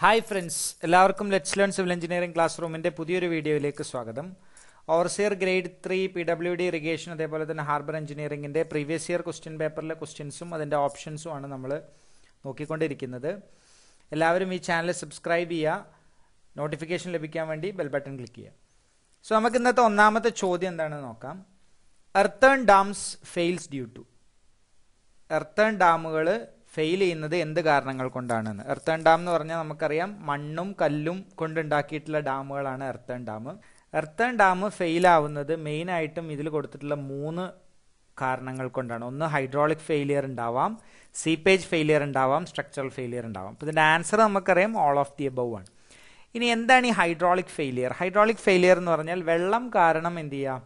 Hi friends, let's learn civil engineering classroom in the pwd video. Our year grade 3 pwd irrigation and harbor engineering in the previous year question paper questions and options. Channel subscribe to notification bell button click. So we will the earthen dams fails due to earthen dams fail in the end the garnangal condana. Earthen dam no arnakaria, manum, callum, condendakitla damal and earthen dam. Earthen dam fail out the main item idle gotla moon carnangal condana. Hydraulic failure and davam, seepage failure and davam, structural failure and davam. But the answer amakaram all of the above one. In the end, any hydraulic failure. Hydraulic failure no arnal, vellum caranam india.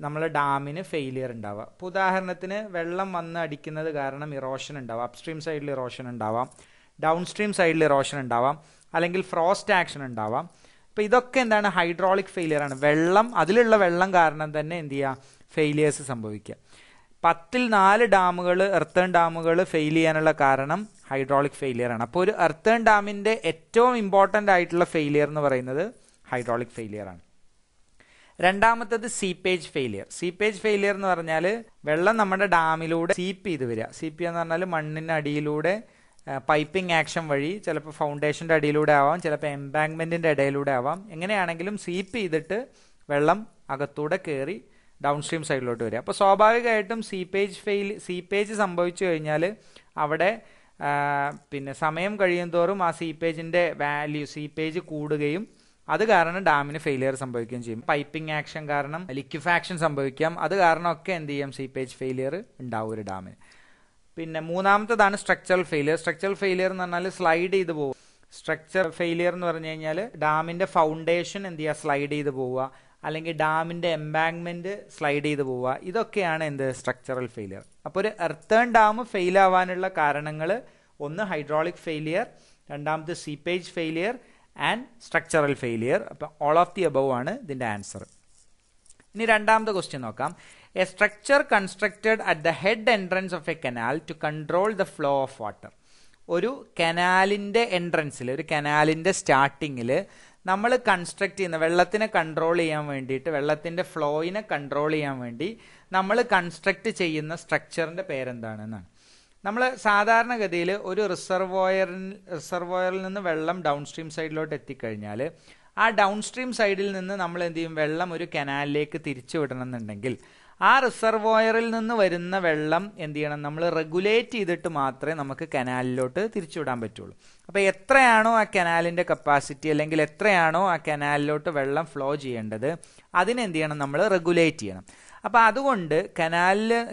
Namala dam in a failure and dava. Pudaharnatine, vellum anna dikina the garnam erosion and dava, upstream side erosion and dava, downstream side erosion and dava, alangil frost action and dava. Pidokin than a hydraulic failure and vellum, adilla vellam garna than India failures is Sambavica. Patil nala damagala, earthen damagala, failure and la caranum, hydraulic failure and a poor earthen dam in the eto important title of failure and another hydraulic failure and Randamath seepage failure. Seepage failure no arnale, vella namada damilude, seep the vira. Seepianale, mandina dilude, piping action vari, chalapa foundation da dilude avam, chalapa embankment in da dilude avam, engine anangulum seep the vellum, agatoda carry, downstream side loturia. Pasobavic item seepage fail, seepage is ambucho inale, avade, Sameam Kariandorum, a seepage in the value, seepage cood game. That's why dam failure is piping action, liquefaction is a seepage failure. Then, structural failure. Structural failure is slide. Structural failure is dam foundation and slide. Allengi dam in the embankment slide either bova. Idokeana in the structural failure. Upper earthen dam fail avanilla karanangala, one hydraulic failure, and dam the seepage failure. And structural failure. All of the above is the answer. Now, the question is, a structure constructed at the head entrance of a canal to control the flow of water. One canal in the entrance, one canal in the starting, we construct the control the flow, we construct the structure in the parent. നമ്മൾ സാധാരണ ഗതിയിൽ ഒരു റിസർവോയറിൽ നിന്ന് വെള്ളം downstream സൈഡിലോട്ട് എത്തി കഴിഞ്ഞാൽ ആ ഡൗൺസ്ട്രീം സൈഡിൽ നിന്ന് നമ്മൾ എന്തു ചെയ്യും വെള്ളം ഒരു കനാലിലേക്ക് തിരിച്ചു വിടണമെന്നുണ്ടെങ്കിൽ ആ റിസർവോയറിൽ നിന്ന് വരുന്ന വെള്ളം എന്തു ചെയ്യണം നമ്മൾ റെഗുലേറ്റ് ചെയ്തിട്ട് മാത്രമേ നമുക്ക് കനാലിലോട്ട് തിരിച്ചു വിടാൻ പറ്റുള്ളൂ അപ്പോൾ എത്രയാണോ ആ കനാലിന്റെ കപ്പാസിറ്റി അല്ലെങ്കിൽ എത്രയാണോ ആ കനാലിലോട്ട് വെള്ളം ഫ്ലോ ചെയ്യേണ്ടത് അതിനെ എന്തു ചെയ്യണം നമ്മൾ റെഗുലേറ്റ് ചെയ്യണം അപ്പോൾ അതുകൊണ്ട്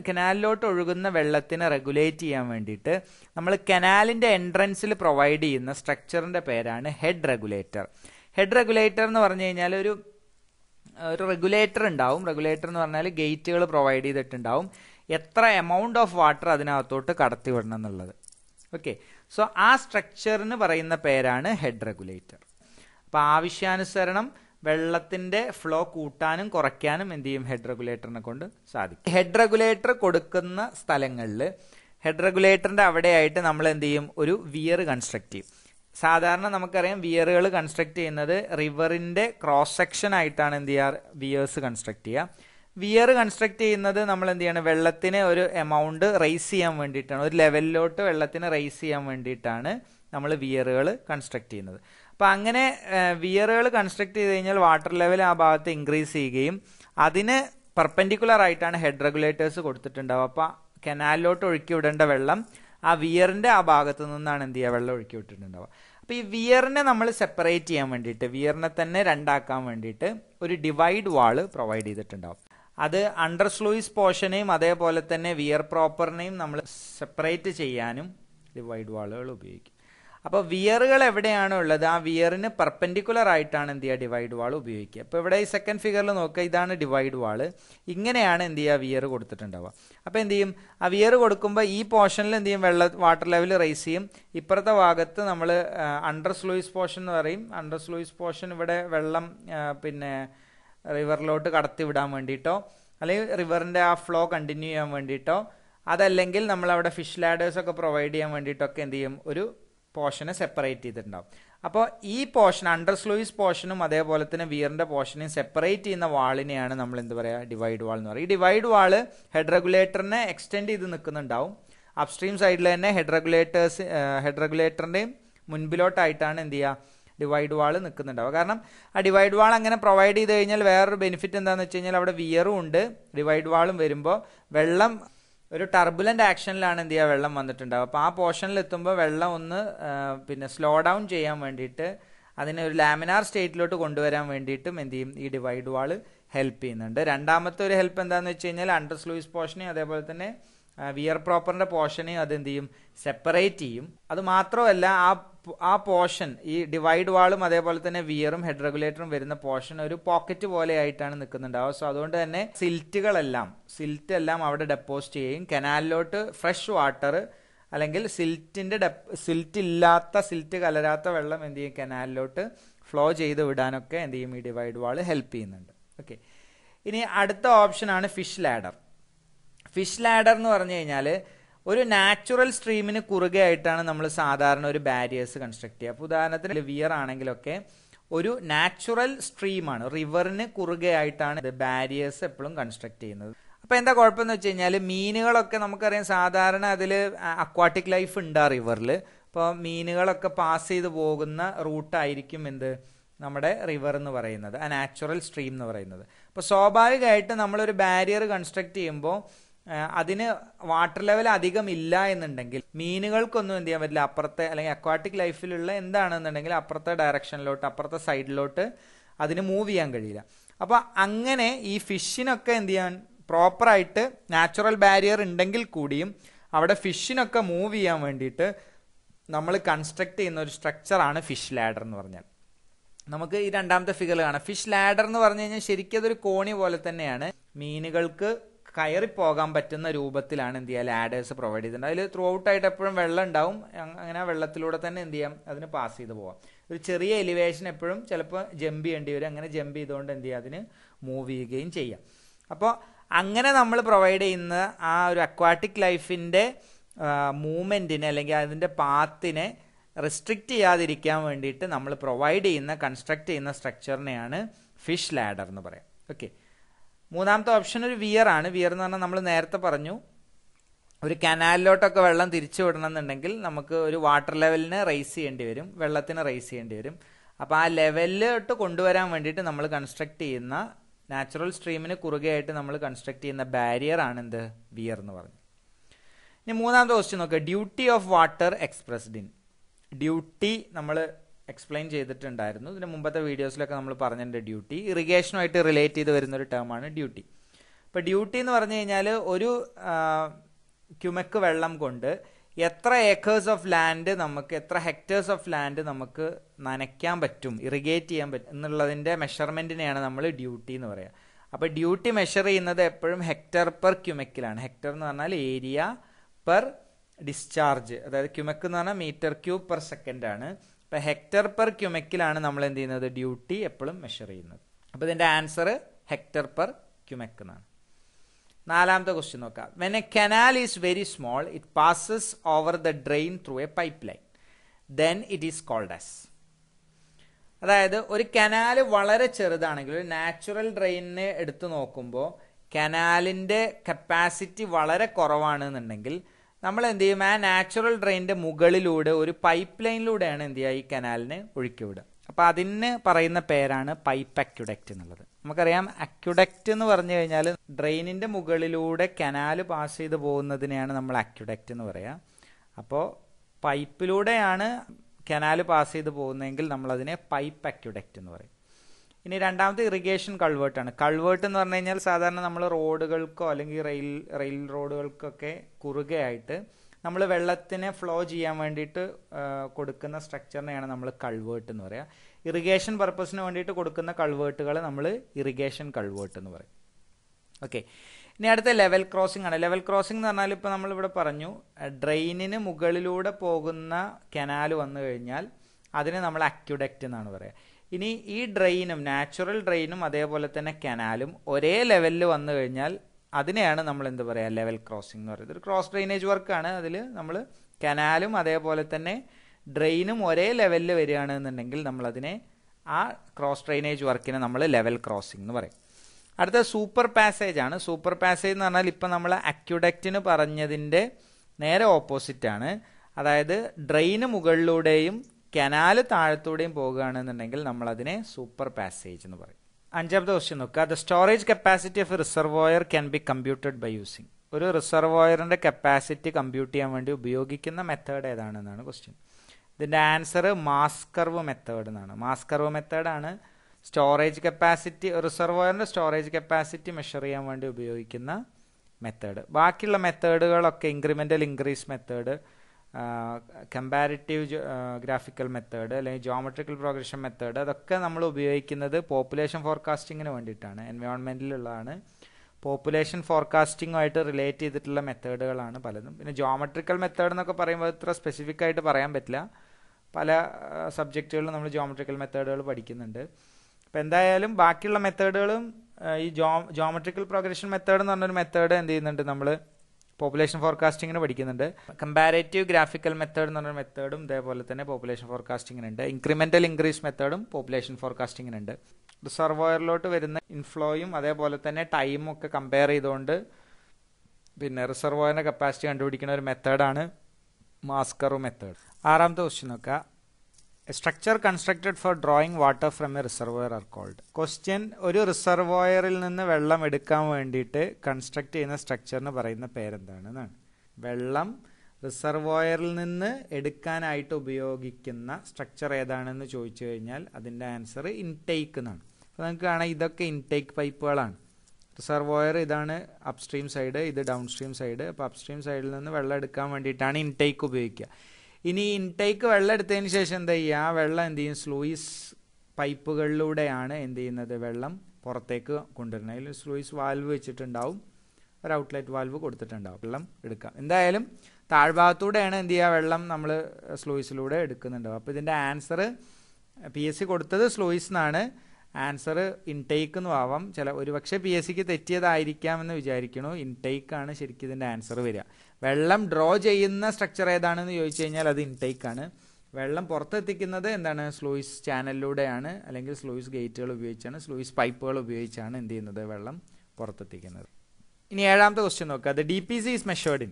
കനാലിലോട്ട് ഒഴുകുന്ന വെള്ളത്തിനെ റെഗുലേറ്റ് ചെയ്യാൻ വേണ്ടിയിട്ട് നമ്മൾ കനാലിന്റെ എൻട്രൻസിൽ പ്രൊവൈഡ് ചെയ്യുന്ന സ്ട്രക്ചറിന്റെ പേരാണ് ഹെഡ് റെഗുലേറ്റർ. ഹെഡ് റെഗുലേറ്റർ എന്ന് പറഞ്ഞു കഴിഞ്ഞാൽ ഒരു റെഗുലേറ്റർ ഉണ്ടാവും. റെഗുലേറ്റർ എന്ന് പറഞ്ഞാൽ ഗേറ്റുകൾ പ്രൊവൈഡ് ചെയ്തിട്ടുണ്ടാവും എത്ര എമൗണ്ട് ഓഫ് വാട്ടർ അതിനകത്തോട്ട് കടത്തി വിടണം എന്നുള്ളത്. ഓക്കെ, സോ ആ സ്ട്രക്ചറിന് പറയുന്ന പേരാണ് ഹെഡ് റെഗുലേറ്റർ. അപ്പോൾ ആവശ്യാനുസരണം വെള്ളത്തിന്റെ ഫ്ലോ കൂട്ടാനും കുറയ്ക്കാനും എന്ത് ചെയ്യും ഹെഡ് റെഗുലേറ്ററിനെ കൊണ്ട് സാധിക്കും. ഹെഡ് റെഗുലേറ്റർ കൊടുക്കുന്ന സ്ഥലങ്ങളിൽ ഹെഡ് റെഗുലേറ്ററിന്റെ അവിടെയായിട്ട് നമ്മൾ എന്ത് ചെയ്യും ഒരു വിയർ കൺസ്ട്രക്ട് ചെയ്യും. സാധാരണ നമുക്കറിയാം വിയറുകൾ കൺസ്ട്രക്ട് ചെയ്യുന്നത് റിവറിന്റെ ക്രോസ് സെക്ഷൻ ആയിട്ടാണ് എന്ത് ചെയ്യുക വിയേഴ്സ് കൺസ്ട്രക്ട് ചെയ്യുക. വിയർ കൺസ്ട്രക്ട് ചെയ്യുന്നത് നമ്മൾ എന്ത് ചെയ്യണം വെള്ളത്തിന് ഒരു എമൗണ്ട് റൈസ് ചെയ്യാൻ വേണ്ടിയിട്ടാണ്, ഒരു ലെവലിലോട്ട് വെള്ളത്തിന് റൈസ് ചെയ്യാൻ വേണ്ടിയിട്ടാണ് നമ്മൾ വിയറുകൾ കൺസ്ട്രക്ട് ചെയ്യുന്നത്. അപ്പോൾ അങ്ങനെ വിയറുകൾ കൺസ്ട്രക്ട് ചെയ്ത് കഴിഞ്ഞാൽ വാട്ടർ ലെവൽ ആ ഭാഗത്ത് ഇൻക്രീസ് ചെയ്യുകയും അതിന് പെർപെൻഡിക്കുലർ ആയിട്ടാണ് ഹെഡ് റെഗുലേറ്റേഴ്സ് കൊടുത്തിട്ടുണ്ടാവുക. അപ്പോൾ കനാലിലോട്ട് ഒഴുക്കി വിടേണ്ട വെള്ളം ആ വിയറിൻ്റെ ആ ഭാഗത്തു നിന്നാണ് എന്ത് ചെയ്യുക വെള്ളം ഒഴുക്കി വിട്ടിട്ടുണ്ടാവുക. അപ്പോൾ ഈ വിയറിനെ നമ്മൾ സെപ്പറേറ്റ് ചെയ്യാൻ വേണ്ടിയിട്ട് വിയറിനെ തന്നെ രണ്ടാക്കാൻ വേണ്ടിയിട്ട് ഒരു ഡിവൈഡ് വാൾ പ്രൊവൈഡ് ചെയ്തിട്ടുണ്ടാവും. അത് അണ്ടർ സ്ലൂയിസ് പോർഷനെയും അതേപോലെ തന്നെ വിയർ പ്രോപ്പറിനെയും നമ്മൾ സെപ്പറേറ്റ് ചെയ്യാനും ഡിവൈഡ് വാളുകൾ ഉപയോഗിക്കും. അപ്പോൾ വിയറുകൾ എവിടെയാണോ ഉള്ളത് ആ വിയറിന് പെർപെൻഡിക്കുലർ ആയിട്ടാണ് എന്ത് ചെയ്യുക ഡിവൈഡ് വാൾ ഉപയോഗിക്കുക. അപ്പോൾ ഇവിടെ ഈ സെക്കൻഡ് ഫിഗറിൽ നോക്കുക, ഇതാണ് ഡിവൈഡ് വാൾ. ഇങ്ങനെയാണ് എന്ത് ചെയ്യുക വിയർ കൊടുത്തിട്ടുണ്ടാവുക. അപ്പോൾ എന്ത് ചെയ്യും ആ വിയർ കൊടുക്കുമ്പോൾ ഈ പോർഷനിൽ എന്ത് ചെയ്യും വാട്ടർ ലെവൽ റൈസ് ചെയ്യും. ഇപ്പുറത്തെ ഭാഗത്ത് നമ്മൾ അണ്ടർ സ്ലൂയിസ് പോർഷൻ എന്ന് പറയും. അണ്ടർ സ്ലൂയിസ് പോർഷൻ ഇവിടെ വെള്ളം റിവറിലോട്ട് കടത്തി വിടാൻ വേണ്ടിയിട്ടോ അല്ലെങ്കിൽ റിവറിൻ്റെ ആ ഫ്ലോ കണ്ടിന്യൂ ചെയ്യാൻ വേണ്ടിയിട്ടോ അതല്ലെങ്കിൽ നമ്മളവിടെ ഫിഷ് ലാഡേഴ്സൊക്കെ പ്രൊവൈഡ് ചെയ്യാൻ വേണ്ടിയിട്ടൊക്കെ എന്ത് ചെയ്യും ഒരു പോർഷനെ സെപ്പറേറ്റ് ചെയ്തിട്ടുണ്ടാവും. അപ്പോൾ ഈ പോർഷൻ അണ്ടർസ്ലൂയിസ് പോർഷനും അതേപോലെ തന്നെ വിയറിന്റെ പോർഷനും സെപ്പറേറ്റ് ചെയ്യുന്ന വാളിനെയാണ് നമ്മൾ എന്ത് പറയുക, ഡിവൈഡ് വാൾ എന്ന് പറയുക. ഈ ഡിവൈഡ് വാള് ഹെഡ് റെഗുലേറ്ററിനെ എക്സ്റ്റെൻഡ് ചെയ്ത് നിൽക്കുന്നുണ്ടാവും. അപ്സ്ട്രീം സൈഡിൽ തന്നെ ഹെഡ് റെഗുലേറ്ററിന്റെയും മുൻപിലോട്ടായിട്ടാണ് എന്ത് ചെയ്യുക, ഡിവൈഡ് വാൾ നിൽക്കുന്നുണ്ടാവുക. കാരണം ആ ഡിവൈഡ് വാൾ അങ്ങനെ പ്രൊവൈഡ് ചെയ്ത് കഴിഞ്ഞാൽ വേറൊരു ബെനിഫിറ്റ് എന്താണെന്ന് വെച്ച് കഴിഞ്ഞാൽ അവിടെ വിയറും ഉണ്ട്, ഡിവൈഡ് വാളും വരുമ്പോൾ വെള്ളം ഒരു ടർബുലൻ്റ് ആക്ഷനിലാണ് എന്ത് ചെയ്യുക, വെള്ളം വന്നിട്ടുണ്ടാവുക. അപ്പോൾ ആ പോർഷനിലെത്തുമ്പോൾ വെള്ളം ഒന്ന് പിന്നെ സ്ലോ ഡൗൺ ചെയ്യാൻ വേണ്ടിയിട്ട് അതിനെ ഒരു ലാമിനാർ സ്റ്റേറ്റിലോട്ട് കൊണ്ടുവരാൻ വേണ്ടിയിട്ടും എന്ത് ചെയ്യും, ഈ ഡിവൈഡ് വാൾ ഹെൽപ്പ് ചെയ്യുന്നുണ്ട്. രണ്ടാമത്തെ ഒരു ഹെൽപ്പ് എന്താണെന്ന് വെച്ച് കഴിഞ്ഞാൽ അണ്ടർ സ്ലൂയിസ് പോർഷനെയും അതേപോലെ തന്നെ വിയർ പ്രോപ്പറിൻ്റെ പോർഷനെയും അതെന്ത് ചെയ്യും, സെപ്പറേറ്റ് ചെയ്യും. അത് മാത്രമല്ല ആ പോർഷൻ ഈ ഡിവൈഡ് വാളും അതേപോലെ തന്നെ വിയറും ഹെഡ് റെഗുലേറ്ററും വരുന്ന പോർഷൻ ഒരു പോക്കറ്റ് പോലെ ആയിട്ടാണ് നിൽക്കുന്നുണ്ടാവുക. സോ അതുകൊണ്ട് തന്നെ സിൽറ്റ് എല്ലാം അവിടെ ഡെപ്പോസിറ്റ് ചെയ്യും. കനാലിലോട്ട് ഫ്രഷ് വാട്ടർ അല്ലെങ്കിൽ സിൽറ്റ് കലരാത്ത വെള്ളം എന്ത് ചെയ്യും, കനാലിലോട്ട് ഫ്ലോ ചെയ്ത് വിടാനൊക്കെ എന്ത് ചെയ്യും, ഈ ഡിവൈഡ് വാൾ ഹെൽപ്പ് ചെയ്യുന്നുണ്ട്. ഓക്കെ, ഇനി അടുത്ത ഓപ്ഷനാണ് ഫിഷ് ലാഡർ. ഫിഷ് ലാഡർ എന്ന് പറഞ്ഞു കഴിഞ്ഞാൽ ഒരു നാച്ചുറൽ സ്ട്രീമിന് കുറുകെ ആയിട്ടാണ് നമ്മൾ സാധാരണ ഒരു ബാരിയേഴ്സ് കൺസ്ട്രക്ട് ചെയ്യുക. അപ്പോൾ ഉദാഹരണത്തിന് വിയർ ആണെങ്കിലൊക്കെ ഒരു നാച്ചുറൽ സ്ട്രീമാണ്, റിവറിന് കുറുകെ ആയിട്ടാണ് ഇത് ബാരിയേഴ്സ് എപ്പോഴും കൺസ്ട്രക്ട് ചെയ്യുന്നത്. അപ്പോൾ എന്താ കുഴപ്പമെന്ന് വെച്ച് കഴിഞ്ഞാൽ മീനുകളൊക്കെ നമുക്കറിയാം സാധാരണ അതിൽ അക്വാട്ടിക് ലൈഫ് ഉണ്ട് ആ റിവറിൽ. അപ്പോൾ മീനുകളൊക്കെ പാസ് ചെയ്ത് പോകുന്ന റൂട്ടായിരിക്കും എന്ത് നമ്മുടെ റിവർ എന്ന് പറയുന്നത്, ആ നാച്ചുറൽ സ്ട്രീം എന്ന് പറയുന്നത്. അപ്പോൾ സ്വാഭാവികമായിട്ട് നമ്മളൊരു ബാരിയർ കൺസ്ട്രക്ട് ചെയ്യുമ്പോൾ അതിന് വാട്ടർ ലെവൽ അധികം ഇല്ല എന്നുണ്ടെങ്കിൽ മീനുകൾക്കൊന്നും എന്ത് ചെയ്യാൻ പറ്റില്ല, അപ്പുറത്തെ അല്ലെങ്കിൽ അക്വാട്ടിക് ലൈഫിലുള്ള എന്താണെന്നുണ്ടെങ്കിൽ അപ്പുറത്തെ ഡയറക്ഷനിലോട്ട് അപ്പുറത്തെ സൈഡിലോട്ട് അതിന് മൂവ് ചെയ്യാൻ കഴിയില്ല. അപ്പോൾ അങ്ങനെ ഈ ഫിഷിനൊക്കെ എന്ത് ചെയ്യാൻ പ്രോപ്പറായിട്ട് നാച്ചുറൽ ബാരിയർ ഉണ്ടെങ്കിൽ കൂടിയും അവിടെ ഫിഷിനൊക്കെ മൂവ് ചെയ്യാൻ വേണ്ടിയിട്ട് നമ്മൾ കൺസ്ട്രക്ട് ചെയ്യുന്ന ഒരു സ്ട്രക്ചറാണ് ഫിഷ് ലാഡർ എന്ന് പറഞ്ഞാൽ. നമുക്ക് ഈ രണ്ടാമത്തെ ഫിഗർ കാണാം. ഫിഷ് ലാഡർ എന്ന് പറഞ്ഞു കഴിഞ്ഞാൽ ശരിക്കും അതൊരു കോണി പോലെ തന്നെയാണ്, മീനുകൾക്ക് കയറിപ്പോകാൻ പറ്റുന്ന രൂപത്തിലാണ് എന്ത് ചെയ്യുക ലാഡേഴ്സ് പ്രൊവൈഡ് ചെയ്തിട്ടുണ്ട്. അതിൽ ത്രൂ ഔട്ടായിട്ട് എപ്പോഴും വെള്ളം ഉണ്ടാവും, അങ്ങനെ വെള്ളത്തിലൂടെ തന്നെ എന്ത് ചെയ്യാം, അതിന് പാസ് ചെയ്ത് പോകാം. ഒരു ചെറിയ എലിവേഷൻ എപ്പോഴും ചിലപ്പോൾ ജമ്പ് ചെയ്യേണ്ടി വരും, അങ്ങനെ ജമ്പ് ചെയ്തുകൊണ്ട് എന്ത് ചെയ്യുക അതിന് മൂവ് ചെയ്യുകയും ചെയ്യാം. അപ്പോൾ അങ്ങനെ നമ്മൾ പ്രൊവൈഡ് ചെയ്യുന്ന ആ ഒരു അക്വാട്ടിക് ലൈഫിൻ്റെ മൂവ്മെൻറ്റിനെ അല്ലെങ്കിൽ അതിൻ്റെ പാത്തിനെ റെസ്ട്രിക്റ്റ് ചെയ്യാതിരിക്കാൻ വേണ്ടിയിട്ട് നമ്മൾ പ്രൊവൈഡ് ചെയ്യുന്ന കൺസ്ട്രക്റ്റ് ചെയ്യുന്ന സ്ട്രക്ചറിനെയാണ് ഫിഷ് ലാഡർ എന്ന് പറയാം. ഓക്കെ, മൂന്നാമത്തെ ഓപ്ഷൻ ഒരു വിയർ ആണ്. വിയർ എന്ന് പറഞ്ഞാൽ നമ്മൾ നേരത്തെ പറഞ്ഞു ഒരു കനാലിലോട്ടൊക്കെ വെള്ളം തിരിച്ചു വിടണമെന്നുണ്ടെങ്കിൽ നമുക്ക് ഒരു വാട്ടർ ലെവലിന് റൈസ് ചെയ്യേണ്ടി വരും, വെള്ളത്തിന് റൈസ് ചെയ്യേണ്ടി വരും. അപ്പോൾ ആ ലെവലിലോട്ട് കൊണ്ടുവരാൻ വേണ്ടിയിട്ട് നമ്മൾ കൺസ്ട്രക്ട് ചെയ്യുന്ന നാച്ചുറൽ സ്ട്രീമിന് കുറുകെ ആയിട്ട് നമ്മൾ കൺസ്ട്രക്ട് ചെയ്യുന്ന ബാരിയർ ആണ് എന്ത്, വിയർ എന്ന് പറഞ്ഞു. ഇനി മൂന്നാമത്തെ ക്വസ്റ്റ്യൻ നോക്കുക, duty of water expressed in. Duty നമ്മൾ എക്സ്പ്ലെയിൻ ചെയ്തിട്ടുണ്ടായിരുന്നു, ഇതിന് മുമ്പത്തെ വീഡിയോസിലൊക്കെ നമ്മൾ പറഞ്ഞിട്ടുണ്ട്. ഡ്യൂട്ടി ഇറിഗേഷനുമായിട്ട് റിലേറ്റ് ചെയ്ത് വരുന്നൊരു ടേമാണ് ഡ്യൂട്ടി. ഇപ്പോൾ ഡ്യൂട്ടി എന്ന് പറഞ്ഞു കഴിഞ്ഞാൽ ഒരു ക്യുമെക്ക് വെള്ളം കൊണ്ട് എത്ര ഏക്കേഴ്സ് ഓഫ് ലാൻഡ് നമുക്ക്, എത്ര ഹെക്ടേഴ്സ് ഓഫ് ലാൻഡ് നമുക്ക് നനയ്ക്കാൻ പറ്റും, ഇറിഗേറ്റ് ചെയ്യാൻ പറ്റും എന്നുള്ളതിൻ്റെ മെഷർമെൻറ്റിനെയാണ് നമ്മൾ ഡ്യൂട്ടി എന്ന് പറയുക. അപ്പോൾ ഡ്യൂട്ടി മെഷർ ചെയ്യുന്നത് എപ്പോഴും ഹെക്ടർ പെർ ക്യുമെക്കിലാണ്. ഹെക്ടർ എന്ന് പറഞ്ഞാൽ ഏരിയ പെർ ഡിസ്ചാർജ്, അതായത് ക്യുമെക്ക് എന്ന് പറഞ്ഞാൽ മീറ്റർ ക്യൂബ് പെർ സെക്കൻഡാണ്. അപ്പോൾ ഹെക്ടർ പെർ ക്യുമെക്കിലാണ് നമ്മൾ എന്ത് ചെയ്യുന്നത്, ഡ്യൂട്ടി എപ്പോഴും മെഷർ ചെയ്യുന്നത്. അപ്പോൾ ഇതിൻ്റെ ആൻസർ ഹെക്ടർ പെർ ക്യുമെക്ക് എന്നാണ്. നാലാമത്തെ ക്വസ്റ്റ്യൻ നോക്കാം. When a canal is very small it passes over the drain through a pipe line then it is called as. അതായത് ഒരു കനാൽ വളരെ ചെറുതാണെങ്കിൽ, ഒരു നാച്ചുറൽ ഡ്രെയിനിനെ എടുത്തു നോക്കുമ്പോൾ കനാലിൻ്റെ കപ്പാസിറ്റി വളരെ കുറവാണെന്നുണ്ടെങ്കിൽ നമ്മൾ എന്ത് ചെയ്യും, ആ നാച്ചുറൽ ഡ്രെയിനിൻ്റെ മുകളിലൂടെ ഒരു പൈപ്പ് ലൈനിലൂടെയാണ് എന്ത് ചെയ്യുക ഈ കനാലിന് ഒഴുക്കി വിടുക. അപ്പോൾ അതിന് പറയുന്ന പേരാണ് പൈപ്പ് അക്യുഡക്റ്റ് എന്നുള്ളത്. നമുക്കറിയാം അക്യുഡക്റ്റ് എന്ന് പറഞ്ഞു കഴിഞ്ഞാൽ ഡ്രെയിനിൻ്റെ മുകളിലൂടെ കനാൽ പാസ് ചെയ്ത് പോകുന്നതിനെയാണ് നമ്മൾ അക്യുഡക്റ്റ് എന്ന് പറയുക. അപ്പോൾ പൈപ്പിലൂടെയാണ് കനാൽ പാസ് ചെയ്ത് പോകുന്നതെങ്കിൽ നമ്മളതിനെ പൈപ്പ് അക്യുഡക്റ്റ് എന്ന് പറയും. ഇനി രണ്ടാമത്തെ ഇറിഗേഷൻ കൾവേർട്ടാണ്. കൾവേർട്ട് എന്ന് പറഞ്ഞു കഴിഞ്ഞാൽ സാധാരണ നമ്മൾ റോഡുകൾക്കോ അല്ലെങ്കിൽ റെയിൽ റോഡുകൾക്കൊക്കെ കുറുകെ ആയിട്ട് നമ്മൾ വെള്ളത്തിനെ ഫ്ലോ ചെയ്യാൻ വേണ്ടിയിട്ട് കൊടുക്കുന്ന സ്ട്രക്ചറിനെയാണ് നമ്മൾ കൾവേർട്ട് എന്ന് പറയുക. ഇറിഗേഷൻ പർപ്പസിന് വേണ്ടിയിട്ട് കൊടുക്കുന്ന കൾവേർട്ടുകളെ നമ്മൾ ഇറിഗേഷൻ കൾവേർട്ട് എന്ന് പറയും. ഓക്കെ, ഇനി അടുത്ത ലെവൽ ക്രോസിംഗ് ആണ്. ലെവൽ ക്രോസിംഗ് എന്ന് പറഞ്ഞാൽ ഇപ്പോൾ നമ്മളിവിടെ പറഞ്ഞു ഡ്രെയിനിന് മുകളിലൂടെ പോകുന്ന കനാൽ വന്നു കഴിഞ്ഞാൽ അതിനെ നമ്മൾ അക്യുഡക്റ്റ് എന്നാണ് പറയുക. ഇനി ഈ ഡ്രെയിനും നാച്ചുറൽ ഡ്രെയിനും അതേപോലെ തന്നെ കനാലും ഒരേ ലെവലിൽ വന്നു കഴിഞ്ഞാൽ അതിനെയാണ് നമ്മൾ എന്ത് പറയുക, ലെവൽ ക്രോസിംഗ് എന്ന് പറയുന്നത്. ഒരു ക്രോസ് ഡ്രെയിനേജ് വർക്കാണ്. അതിൽ നമ്മൾ കനാലും അതേപോലെ തന്നെ ഡ്രെയിനും ഒരേ ലെവലിൽ വരികയാണെന്നുണ്ടെങ്കിൽ നമ്മളതിനെ ആ ക്രോസ് ഡ്രെയിനേജ് വർക്കിനെ നമ്മൾ ലെവൽ ക്രോസിംഗ് എന്ന് പറയും. അടുത്ത സൂപ്പർ പാസേജ് ആണ്. സൂപ്പർ പാസേജ് എന്ന് പറഞ്ഞാൽ ഇപ്പം നമ്മൾ അക്യുഡക്റ്റിന് പറഞ്ഞതിൻ്റെ നേരെ ഓപ്പോസിറ്റാണ്. അതായത് ഡ്രെയിന് മുകളിലൂടെയും കനാല് താഴത്തൂടെയും പോകുകയാണെന്നുണ്ടെങ്കിൽ നമ്മളതിനെ സൂപ്പർ പാസേജ് എന്ന് പറയും. അഞ്ചാമത്തെ ക്വസ്റ്റ്യൻ നോക്കുക. The storage capacity of reservoir can be computed by using. ഒരു റിസർവോയറിൻ്റെ കപ്പാസിറ്റി കമ്പ്യൂട്ട് ചെയ്യാൻ വേണ്ടി ഉപയോഗിക്കുന്ന മെത്തേഡ് ഏതാണെന്നാണ് ക്വസ്റ്റ്യൻ. ഇതിൻ്റെ ആൻസർ മാസ്കർവ് മെത്തേഡ് എന്നാണ്. മാസ്കർവ് മെത്തേഡാണ് സ്റ്റോറേജ് കപ്പാസിറ്റി, റിസർവോയറിൻ്റെ സ്റ്റോറേജ് കപ്പാസിറ്റി മെഷർ ചെയ്യാൻ വേണ്ടി ഉപയോഗിക്കുന്ന മെത്തേഡ്. ബാക്കിയുള്ള മെത്തേഡുകളൊക്കെ incremental increase method, comparative graphical method അല്ലെങ്കിൽ ജോമെട്രിക്കൽ പ്രോഗ്രഷൻ മെത്തേഡ്, അതൊക്കെ നമ്മൾ ഉപയോഗിക്കുന്നത് പോപ്പുലേഷൻ ഫോർകാസ്റ്റിങ്ങിന് വേണ്ടിയിട്ടാണ്. എൻവയോൺമെൻറ്റിലുള്ളതാണ്. പോപ്പുലേഷൻ ഫോർകാസ്റ്റിങ്ങുമായിട്ട് റിലേറ്റ് ചെയ്തിട്ടുള്ള മെത്തേഡുകളാണ് പലതും. പിന്നെ ജോമെട്രിക്കൽ മെത്തേഡ് എന്നൊക്കെ പറയുമ്പോൾ ഇത്ര സ്പെസിഫിക് ആയിട്ട് പറയാൻ പറ്റില്ല. പല സബ്ജക്റ്റുകളിലും നമ്മൾ ജോമെട്രിക്കൽ മെത്തേഡുകൾ പഠിക്കുന്നുണ്ട്. അപ്പോൾ എന്തായാലും ബാക്കിയുള്ള മെത്തേഡുകളും ഈ ജോമെട്രിക്കൽ പ്രോഗ്രഷൻ മെത്തേഡ് എന്ന് പറഞ്ഞൊരു മെത്തേഡ് എന്ത് ചെയ്യുന്നുണ്ട്, നമ്മൾ പോപ്പുലേഷൻ ഫോർകാസ്റ്റിങ്ങിന് പഠിക്കുന്നുണ്ട്. കമ്പാരേറ്റീവ് ഗ്രാഫിക്കൽ മെത്തേഡ് എന്ന് പറഞ്ഞൊരു മെത്തേഡും ഇതേപോലെ തന്നെ പോപ്പുലേഷൻ ഫോർകാസ്റ്റിങ്ങിനുണ്ട്. ഇൻക്രിമെൻ്റൽ ഇൻക്രീസ് മെത്തേഡും പോപ്പുലേഷൻ ഫോർകാസ്റ്റിങ്ങിനുണ്ട്. റിസർവോയറിലോട്ട് വരുന്ന ഇൻഫ്ലോയും അതേപോലെ തന്നെ ടൈമും ഒക്കെ കമ്പയർ ചെയ്തുകൊണ്ട് പിന്നെ റിസർവോയറിൻ്റെ കപ്പാസിറ്റി കണ്ടുപിടിക്കുന്ന ഒരു മെത്തേഡാണ് മാസ്കറു മെത്തേഡ്. ആറാമത്തെ ക്വസ്റ്റ്യൻ നോക്കുക. Structure constructed for drawing water from a reservoir are called. Question, ഒരു റിസർവോയറിൽ നിന്ന് വെള്ളം എടുക്കാൻ വേണ്ടിയിട്ട് കൺസ്ട്രക്ട് ചെയ്യുന്ന സ്ട്രക്ചറിന് പറയുന്ന പേരെന്താണെന്നാണ്. വെള്ളം റിസർവോയറിൽ നിന്ന് എടുക്കാനായിട്ട് ഉപയോഗിക്കുന്ന സ്ട്രക്ചർ ഏതാണെന്ന് ചോദിച്ചു കഴിഞ്ഞാൽ അതിൻ്റെ ആൻസർ ഇൻടേക്ക് എന്നാണ്. അപ്പോൾ നമുക്ക് കാണാം ഇതൊക്കെ ഇൻടേക്ക് പൈപ്പുകളാണ്. റിസർവോയർ ഇതാണ് അപ്സ്ട്രീം സൈഡ്, ഇത് ഡൗൺസ്ട്രീം സൈഡ്. അപ്പോൾ അപ്സ്ട്രീം സൈഡിൽ നിന്ന് വെള്ളം എടുക്കാൻ വേണ്ടിയിട്ടാണ് ഇൻടേക്ക് ഉപയോഗിക്കുക. ഇനി ഇൻടേക്ക് വെള്ളം എടുത്തതിന് ശേഷം എന്ത് ചെയ്യുക, ആ വെള്ളം എന്ത് ചെയ്യും, സ്ലൂയിസ് പൈപ്പുകളിലൂടെയാണ് എന്ത് ചെയ്യുന്നത് വെള്ളം പുറത്തേക്ക് കൊണ്ടുവരുന്നത്. അതിൽ സ്ലൂയിസ് വാൽവ് വെച്ചിട്ടുണ്ടാവും, ഒരു ഔട്ട്ലെറ്റ് വാൽവ് കൊടുത്തിട്ടുണ്ടാവും, വെള്ളം എടുക്കാം. എന്തായാലും താഴ്ഭാഗത്തൂടെയാണ് എന്ത് ചെയ്യുക വെള്ളം നമ്മൾ സ്ലൂയിസിലൂടെ എടുക്കുന്നുണ്ടാവും. അപ്പോൾ ഇതിൻ്റെ ആൻസർ PSC കൊടുത്തത് സ്ലൂയിസ് എന്നാണ്. ആൻസർ ഇൻടേക്ക് എന്നും ആവാം. ചില ഒരു പക്ഷേ PSCക്ക് തെറ്റിയതായിരിക്കാമെന്ന് വിചാരിക്കണു. ഇൻടേക്കാണ് ശരിക്കും ഇതിൻ്റെ ആൻസർ വരിക. വെള്ളം ഡ്രോ ചെയ്യുന്ന സ്ട്രക്ചർ ഏതാണെന്ന് ചോദിച്ചു കഴിഞ്ഞാൽ അത് ഇൻടേക്കാണ്. വെള്ളം പുറത്തെത്തിക്കുന്നത് എന്താണ്, സ്ലൂയിസ് ചാനലിലൂടെയാണ്, അല്ലെങ്കിൽ സ്ലൂയിസ് ഗേറ്റുകൾ ഉപയോഗിച്ചാണ്, സ്ലൂയിസ് പൈപ്പുകൾ ഉപയോഗിച്ചാണ് എന്ത് ചെയ്യുന്നത് വെള്ളം പുറത്തെത്തിക്കുന്നത്. ഇനി ഏഴാമത്തെ ക്വസ്റ്റ്യൻ നോക്കുക. അത് DPC is measured in.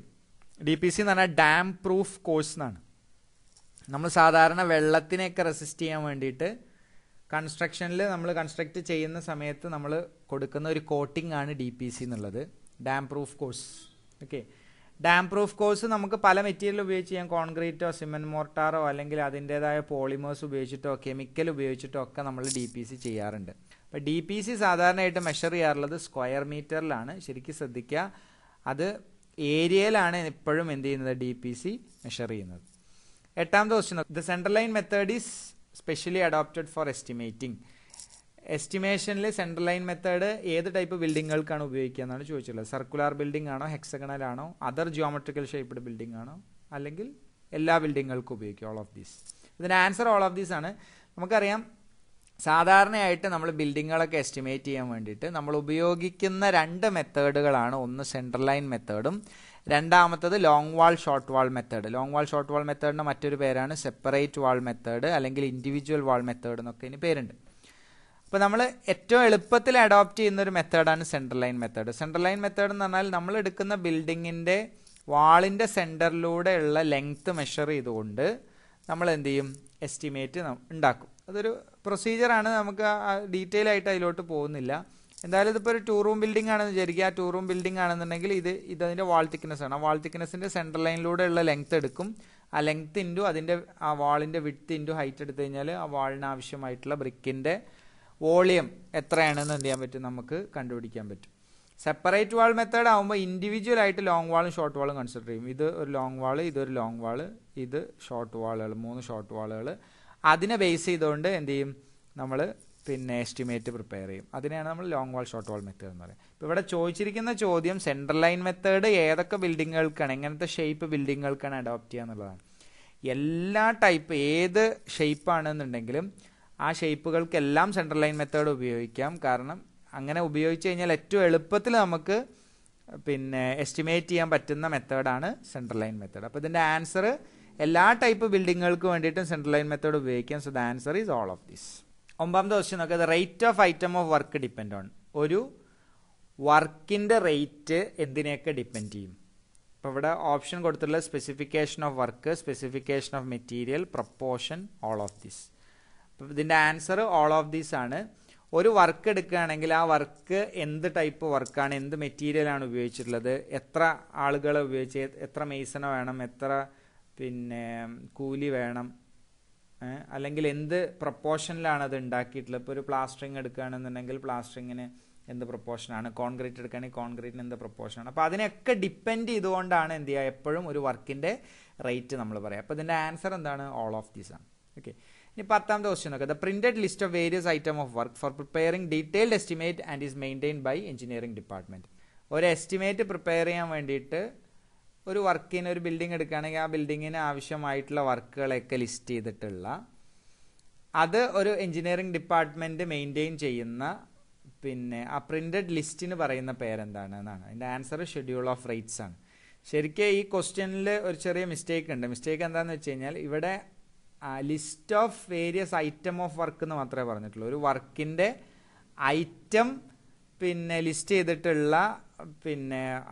DPC എന്ന് പറഞ്ഞാൽ ഡാം പ്രൂഫ് കോഴ്സ് എന്നാണ്. നമ്മൾ സാധാരണ വെള്ളത്തിനെയൊക്കെ റെസിസ്റ്റ് ചെയ്യാൻ വേണ്ടിയിട്ട് കൺസ്ട്രക്ഷനിൽ നമ്മൾ കൺസ്ട്രക്റ്റ് ചെയ്യുന്ന സമയത്ത് നമ്മൾ കൊടുക്കുന്ന ഒരു കോട്ടിംഗ് ആണ് DPC എന്നുള്ളത്, damp proof course. Okay, damp proof course നമുക്ക് പല മെറ്റീരിയൽ ഉപയോഗിച്ച് ചെയ്യാം. കോൺക്രീറ്റോ സിമെൻറ്റ് മോർട്ടാറോ അല്ലെങ്കിൽ അതിൻ്റേതായ പോളിമേഴ്സ് ഉപയോഗിച്ചിട്ടോ കെമിക്കൽ ഉപയോഗിച്ചിട്ടോ ഒക്കെ നമ്മൾ DPC ചെയ്യാറുണ്ട്. അപ്പോൾ DPC സാധാരണയായിട്ട് മെഷർ ചെയ്യാറുള്ളത് സ്ക്വയർ മീറ്ററിലാണ്. ശരിക്കും ശ്രദ്ധിക്കുക, അത് ഏരിയയിലാണ് എപ്പോഴും എന്ത് ചെയ്യുന്നത് DPC മെഷർ ചെയ്യുന്നത്. എട്ടാമത്തെ question, the central line method is specially adopted for estimating. എസ്റ്റിമേഷനിൽ സെൻട്രൽ ലൈൻ മെത്തേഡ് ഏത് ടൈപ്പ് ബിൽഡിങ്ങുകൾക്കാണ് ഉപയോഗിക്കുക എന്നാണ് ചോദിച്ചിട്ടുള്ളത്. സർക്കുലാർ ബിൽഡിംഗ് ആണോ, ഹെക്സഗണൽ ആണോ, അതർ ജിയോമെട്രിക്കൽ ഷേപ്പ്ഡ് ബിൽഡിംഗ് ആണോ, അല്ലെങ്കിൽ എല്ലാ ബിൽഡിങ്ങുകൾക്കും ഉപയോഗിക്കുക. All of these. ഇതിൻ്റെ ആൻസർ ഓൾ ഓഫ് ദീസ് ആണ്. നമുക്കറിയാം സാധാരണയായിട്ട് നമ്മൾ ബിൽഡിങ്ങുകളൊക്കെ എസ്റ്റിമേറ്റ് ചെയ്യാൻ വേണ്ടിയിട്ട് നമ്മൾ ഉപയോഗിക്കുന്ന രണ്ട് മെത്തേഡുകളാണ്. ഒന്ന് സെൻട്രൽ ലൈൻ മെത്തേഡും രണ്ടാമത്തത് long wall short wall method. Long wall short wall മെത്തേഡിൻ്റെ മറ്റൊരു പേരാണ് സെപ്പറേറ്റ് വാൾ മെത്തേഡ് അല്ലെങ്കിൽ ഇൻഡിവിജ്വൽ വാൾ മെത്തേഡ് എന്നൊക്കെ ഇനി പേരുണ്ട്. അപ്പോൾ നമ്മൾ ഏറ്റവും എളുപ്പത്തിൽ അഡോപ്റ്റ് ചെയ്യുന്നൊരു മെത്തേഡാണ് central line method. Central line method എന്ന് പറഞ്ഞാൽ നമ്മൾ എടുക്കുന്ന ബിൽഡിങ്ങിൻ്റെ വാളിൻ്റെ സെൻറ്ററിലൂടെ ഉള്ള ലെങ്ത്ത് മെഷർ ചെയ്തുകൊണ്ട് നമ്മൾ എന്ത് ചെയ്യും, എസ്റ്റിമേറ്റ് ഉണ്ടാക്കും. അതൊരു പ്രൊസീജിയറാണ്, നമുക്ക് ഡീറ്റെയിൽ ആയിട്ട് അതിലോട്ട് പോകുന്നില്ല. എന്തായാലും ഇതിപ്പോൾ ഒരു 2 റൂം ബിൽഡിംഗ് ആണെന്ന് വിചാരിക്കുക. ആ 2 റൂം ബിൽഡിംഗ് ആണെന്നുണ്ടെങ്കിൽ ഇതിൻ്റെ വാൾ തിക്നെസ് ആണ്. ആ വാൾ തിക്നെസ്സിൻ്റെ സെൻട്രൽ ലൈനിലൂടെയുള്ള ലെങ്ത്ത് എടുക്കും. ആ ലെങ്ത്ത് ഇൻറ്റു അതിൻ്റെ ആ വാളിൻ്റെ വിഡ്ത്ത് ഇൻറ്റു ഹൈറ്റ് എടുത്തു കഴിഞ്ഞാൽ ആ വാളിന് ആവശ്യമായിട്ടുള്ള ബ്രിക്കിൻ്റെ വോളിയം എത്രയാണെന്ന് എന്ത് ചെയ്യാൻ പറ്റും, നമുക്ക് കണ്ടുപിടിക്കാൻ പറ്റും. സെപ്പറേറ്റ് വാൾ മെത്തേഡ് ആകുമ്പോൾ ഇൻഡിവിജ്വൽ ആയിട്ട് ലോങ് വാളും ഷോർട്ട് വാളും കൺസിഡർ ചെയ്യും. ഇത് ഒരു ലോങ് വാൾ, ഇതൊരു ലോങ് വാൾ, ഇത് ഷോർട്ട് വാളുകൾ, 3 ഷോർട്ട് വാളുകൾ. അതിനെ ബേസ് ചെയ്തുകൊണ്ട് എന്ത് ചെയ്യും, നമ്മൾ പിന്നെ എസ്റ്റിമേറ്റ് പ്രിപ്പയർ ചെയ്യും. അതിനെയാണ് നമ്മൾ long wall short wall method എന്ന് പറയുന്നത്. ഇപ്പോൾ ഇവിടെ ചോദിച്ചിരിക്കുന്ന ചോദ്യം സെൻട്രൽ ലൈൻ മെത്തേഡ് ഏതൊക്കെ ബിൽഡിങ്ങുകൾക്കാണ്, എങ്ങനത്തെ ഷേപ്പ് ബിൽഡിങ്ങുകൾക്കാണ് അഡോപ്റ്റ് ചെയ്യുക എന്നുള്ളതാണ്. എല്ലാ ടൈപ്പ് ഏത് ഷേപ്പാണെന്നുണ്ടെങ്കിലും ആ ഷേപ്പുകൾക്കെല്ലാം സെൻട്രൽ ലൈൻ മെത്തേഡ് ഉപയോഗിക്കാം. കാരണം അങ്ങനെ ഉപയോഗിച്ച് കഴിഞ്ഞാൽ ഏറ്റവും എളുപ്പത്തിൽ നമുക്ക് പിന്നെ എസ്റ്റിമേറ്റ് ചെയ്യാൻ പറ്റുന്ന മെത്തേഡാണ് സെൻട്രൽ ലൈൻ മെത്തേഡ്. അപ്പോൾ ഇതിൻ്റെ ആൻസർ എല്ലാ ടൈപ്പ് ബിൽഡിങ്ങുകൾക്ക് വേണ്ടിയിട്ടും സെൻട്രൽ ലൈൻ മെത്തേഡ് ഉപയോഗിക്കാം. So the answer is all of this. ഒമ്പതാമത്തെ ക്വസ്റ്റ്യൻ നോക്കുക, rate of item of work depend on. ഒരു വർക്കിൻ്റെ റേറ്റ് എന്തിനെയൊക്കെ ഡിപ്പെൻഡ് ചെയ്യും? അപ്പോൾ ഇവിടെ ഓപ്ഷൻ കൊടുത്തിട്ടുള്ള specification of work, specification of material, proportion, all of this. അപ്പോൾ ഇതിൻ്റെ ആൻസർ ഓൾ ഓഫ് ദീസ് ആണ്. ഒരു വർക്ക് എടുക്കുകയാണെങ്കിൽ ആ വർക്ക് എന്ത് ടൈപ്പ് വർക്കാണ്, എന്ത് മെറ്റീരിയലാണ് ഉപയോഗിച്ചിട്ടുള്ളത്, എത്ര ആളുകളെ ഉപയോഗിച്ച്, എത്ര മെയ്സണ വേണം, എത്ര കൂലി വേണം, അല്ലെങ്കിൽ എന്ത് പ്രപ്പോർഷനിലാണ് അത് ഉണ്ടാക്കിയിട്ടുള്ളത്. ഇപ്പോൾ ഒരു പ്ലാസ്റ്ററിങ് എടുക്കുകയാണെന്നുണ്ടെങ്കിൽ പ്ലാസ്റ്ററിങ്ങിന് എന്ത് പ്രപ്പോർഷനാണ്, കോൺക്രീറ്റ് എടുക്കുകയാണെങ്കിൽ കോൺക്രീറ്റിന് എന്ത് പ്രപ്പോർഷനാണ്. അപ്പോൾ അതിനെയൊക്കെ ഡിപ്പെൻഡ് ചെയ്തുകൊണ്ടാണ് എന്ത് ചെയ്യുക, എപ്പോഴും ഒരു വർക്കിൻ്റെ റേറ്റ് നമ്മൾ പറയാം. അപ്പോൾ ഇതിൻ്റെ ആൻസർ എന്താണ്, ഓൾ ഓഫ് ദീസ് ആണ്. ഓക്കെ, ഇനി പത്താമത്തെ ക്വസ്റ്റ്യൻ നോക്കാം. The printed list of various item of work for preparing detailed estimate and is maintained by engineering department. ഒരു എസ്റ്റിമേറ്റ് പ്രിപ്പയർ ചെയ്യാൻ വേണ്ടിയിട്ട് ഒരു വർക്കിന്, ഒരു ബിൽഡിംഗ് എടുക്കുകയാണെങ്കിൽ ആ ബിൽഡിങ്ങിന് ആവശ്യമായിട്ടുള്ള വർക്കുകളൊക്കെ ലിസ്റ്റ് ചെയ്തിട്ടുള്ള, അത് ഒരു എഞ്ചിനീയറിംഗ് ഡിപ്പാർട്ട്മെൻറ്റ് മെയിൻറ്റെയിൻ ചെയ്യുന്ന ആ പ്രിന്റഡ് ലിസ്റ്റിന് പറയുന്ന പേരെന്താണ് എന്നാണ്. അതിൻ്റെ ആൻസർ ഷെഡ്യൂൾ ഓഫ് റേറ്റ്സ് ആണ്. ശരിക്കും ഈ ക്വസ്റ്റ്യനിൽ ഒരു ചെറിയ മിസ്റ്റേക്ക് ഉണ്ട്. മിസ്റ്റേക്ക് എന്താണെന്ന് വെച്ച് കഴിഞ്ഞാൽ ഇവിടെ list of various item of work എന്ന് മാത്രമേ പറഞ്ഞിട്ടുള്ളൂ. ഒരു വർക്കിൻ്റെ ഐറ്റം ലിസ്റ്റ് ചെയ്തിട്ടുള്ള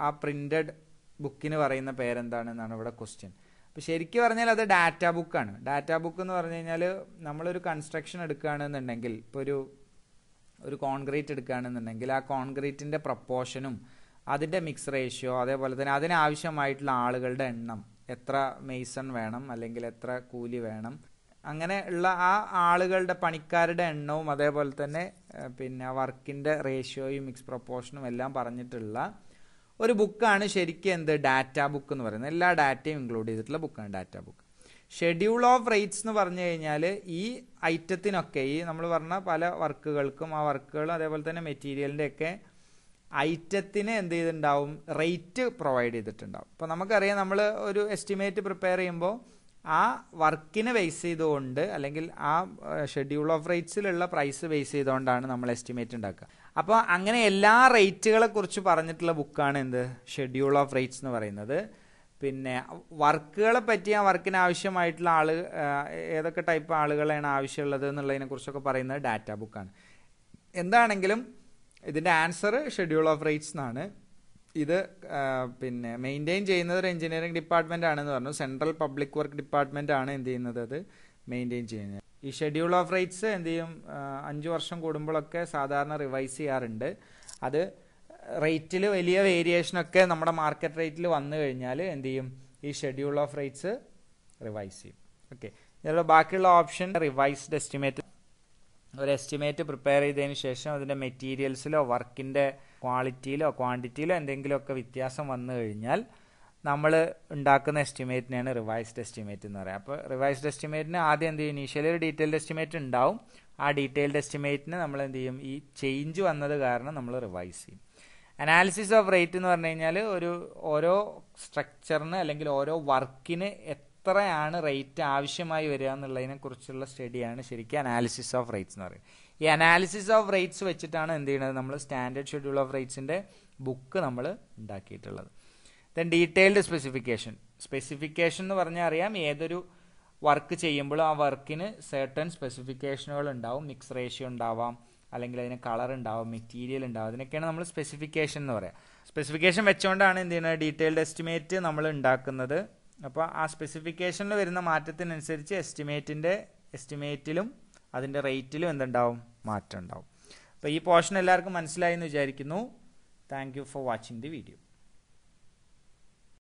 ആ പ്രിന്റഡ് ബുക്കിന് പറയുന്ന പേരെന്താണെന്നാണ് ഇവിടെ ക്വസ്റ്റ്യൻ. അപ്പോൾ ശരിക്കും പറഞ്ഞാൽ അത് ഡാറ്റാ ബുക്കാണ്. ഡാറ്റാ ബുക്ക് എന്ന് പറഞ്ഞു കഴിഞ്ഞാൽ നമ്മളൊരു കൺസ്ട്രക്ഷൻ എടുക്കുകയാണെന്നുണ്ടെങ്കിൽ, ഇപ്പോൾ ഒരു കോൺക്രീറ്റ് എടുക്കുകയാണെന്നുണ്ടെങ്കിൽ ആ കോൺക്രീറ്റിൻ്റെ പ്രപ്പോർഷനും അതിൻ്റെ മിക്സ് റേഷ്യോ, അതേപോലെ തന്നെ അതിനാവശ്യമായിട്ടുള്ള ആളുകളുടെ എണ്ണം, എത്ര മെയ്സൺ വേണം അല്ലെങ്കിൽ എത്ര കൂലി വേണം, അങ്ങനെ ഉള്ള ആ ആളുകളുടെ പണിക്കാരുടെ എണ്ണവും അതേപോലെ തന്നെ ആ വർക്കിൻ്റെ റേഷ്യോയും മിക്സ് പ്രപ്പോർഷനും എല്ലാം പറഞ്ഞിട്ടുള്ള ഒരു ബുക്കാണ് ശരിക്കും എന്ത്, ഡാറ്റ ബുക്ക് എന്ന് പറയുന്നത്. എല്ലാ ഡാറ്റയും ഇൻക്ലൂഡ് ചെയ്തിട്ടുള്ള ബുക്കാണ് data book. Schedule of rates എന്ന് പറഞ്ഞു കഴിഞ്ഞാൽ ഈ ഐറ്റത്തിനൊക്കെ, ഈ നമ്മൾ പറഞ്ഞ പല വർക്കുകൾക്കും, ആ വർക്കുകളും അതേപോലെ തന്നെ മെറ്റീരിയലിൻ്റെയൊക്കെ ഐറ്റത്തിന് എന്ത് ചെയ്തിട്ടുണ്ടാവും, റേറ്റ് പ്രൊവൈഡ് ചെയ്തിട്ടുണ്ടാവും. അപ്പോൾ നമുക്കറിയാം, നമ്മൾ ഒരു എസ്റ്റിമേറ്റ് പ്രിപ്പയർ ചെയ്യുമ്പോൾ ആ വർക്കിനെ ബേസ് ചെയ്തുകൊണ്ട് അല്ലെങ്കിൽ ആ ഷെഡ്യൂൾ ഓഫ് റേറ്റ്സിലുള്ള പ്രൈസ് ബേസ് ചെയ്തുകൊണ്ടാണ് നമ്മൾ എസ്റ്റിമേറ്റ് ഉണ്ടാക്കുക. അപ്പോൾ അങ്ങനെ എല്ലാ റേറ്റുകളെ കുറിച്ച് പറഞ്ഞിട്ടുള്ള ബുക്കാണ് എന്ത്, ഷെഡ്യൂൾ ഓഫ് റേറ്റ്സ് എന്ന് പറയുന്നത്. വർക്കുകളെ പറ്റി, ആ വർക്കിന് ആവശ്യമായിട്ടുള്ള ഏതൊക്കെ ടൈപ്പ് ആളുകളാണ് ആവശ്യമുള്ളത് എന്നുള്ളതിനെ കുറിച്ചൊക്കെ പറയുന്നത് ഡാറ്റ ബുക്കാണ്. എന്താണെങ്കിലും ഇതിൻ്റെ ആൻസർ ഷെഡ്യൂൾ ഓഫ് റേറ്റ്സ് എന്നാണ്. ഇത് മെയിൻറ്റെയിൻ ചെയ്യുന്നത് ഒരു എഞ്ചിനീയറിംഗ് ഡിപ്പാർട്ട്മെൻ്റ് ആണെന്ന് പറഞ്ഞു. സെൻട്രൽ പബ്ലിക് വർക്ക് ഡിപ്പാർട്ട്മെൻ്റ് ആണ് എന്ത് ചെയ്യുന്നത്, അത് മെയിൻറ്റെയിൻ ചെയ്യുന്നത്. ഈ ഷെഡ്യൂൾ ഓഫ് റേറ്റ്സ് എന്ത് ചെയ്യും, 5 വർഷം കൂടുമ്പോഴൊക്കെ സാധാരണ റിവൈസ് ചെയ്യാറുണ്ട്. അത് റേറ്റിൽ വലിയ വേരിയേഷനൊക്കെ നമ്മുടെ മാർക്കറ്റ് റേറ്റിൽ വന്നു കഴിഞ്ഞാൽ എന്ത് ചെയ്യും, ഈ ഷെഡ്യൂൾ ഓഫ് റേറ്റ്സ് റിവൈസ് ചെയ്യും. ഓക്കെ, ഇതിലുള്ള ബാക്കിയുള്ള ഓപ്ഷൻ റിവൈസ്ഡ് എസ്റ്റിമേറ്റ്. ഒരു എസ്റ്റിമേറ്റ് പ്രിപ്പയർ ചെയ്തതിന് ശേഷം അതിൻ്റെ മെറ്റീരിയൽസിലോ വർക്കിൻ്റെ ക്വാളിറ്റിയിലോ ക്വാണ്ടിറ്റിയിലോ എന്തെങ്കിലുമൊക്കെ വ്യത്യാസം വന്നു കഴിഞ്ഞാൽ നമ്മൾ ഉണ്ടാക്കുന്ന എസ്റ്റിമേറ്റിനാണ് റിവൈസ്ഡ് എസ്റ്റിമേറ്റ് എന്ന് പറയുക. അപ്പോൾ റിവൈസ്ഡ് എസ്റ്റിമേറ്റിന് ആദ്യം എന്ത് ചെയ്യും, ഇനീഷ്യലി ഒരു ഡീറ്റെയിൽഡ് എസ്റ്റിമേറ്റ് ഉണ്ടാവും. ആ ഡീറ്റെയിൽഡ് എസ്റ്റിമേറ്റിന് നമ്മൾ എന്ത് ചെയ്യും, ഈ ചേഞ്ച് വന്നത് കാരണം നമ്മൾ റിവൈസ് ചെയ്യും. അനാലിസിസ് ഓഫ് റേറ്റ് എന്ന് പറഞ്ഞു കഴിഞ്ഞാൽ ഓരോ സ്ട്രക്ചറിന് അല്ലെങ്കിൽ ഓരോ വർക്കിന് എത്രയാണ് റേറ്റ് ആവശ്യമായി വരിക എന്നുള്ളതിനെ കുറിച്ചുള്ള സ്റ്റഡിയാണ് ശരിക്കും അനാലിസിസ് ഓഫ് റേറ്റ്സ് എന്ന് പറയുന്നത്. ഈ അനാലിസിസ് ഓഫ് റേറ്റ്സ് വെച്ചിട്ടാണ് എന്ത് ചെയ്യുന്നത്, നമ്മൾ സ്റ്റാൻഡേർഡ് ഷെഡ്യൂൾ ഓഫ് റേറ്റ്സിൻ്റെ ബുക്ക് നമ്മൾ ഉണ്ടാക്കിയിട്ടുള്ളത്. Then detailed specification. സ്പെസിഫിക്കേഷൻ എന്ന് പറഞ്ഞാൽ അറിയാം, ഏതൊരു വർക്ക് ചെയ്യുമ്പോഴും ആ വർക്കിന് സെർട്ടൺ സ്പെസിഫിക്കേഷനുകൾ ഉണ്ടാവും. മിക്സ് റേഷ്യോ ഉണ്ടാവാം, അല്ലെങ്കിൽ അതിന് കളർ ഉണ്ടാവും, മെറ്റീരിയൽ ഉണ്ടാവും, അതിനൊക്കെയാണ് നമ്മൾ സ്പെസിഫിക്കേഷൻ എന്ന് പറയുക. സ്പെസിഫിക്കേഷൻ വെച്ചുകൊണ്ടാണ് എന്ത് ചെയ്യുന്നത്, ഡീറ്റെയിൽഡ് എസ്റ്റിമേറ്റ് നമ്മൾ ഉണ്ടാക്കുന്നത്. അപ്പോൾ ആ സ്പെസിഫിക്കേഷനിൽ വരുന്ന മാറ്റത്തിനനുസരിച്ച് എസ്റ്റിമേറ്റിലും അതിൻ്റെ റേറ്റിലും എന്തുണ്ടാവും, മാറ്റം ഉണ്ടാവും. അപ്പോൾ ഈ പോർഷൻ എല്ലാവർക്കും മനസ്സിലായി എന്ന് വിചാരിക്കുന്നു. Thank you for watching the video.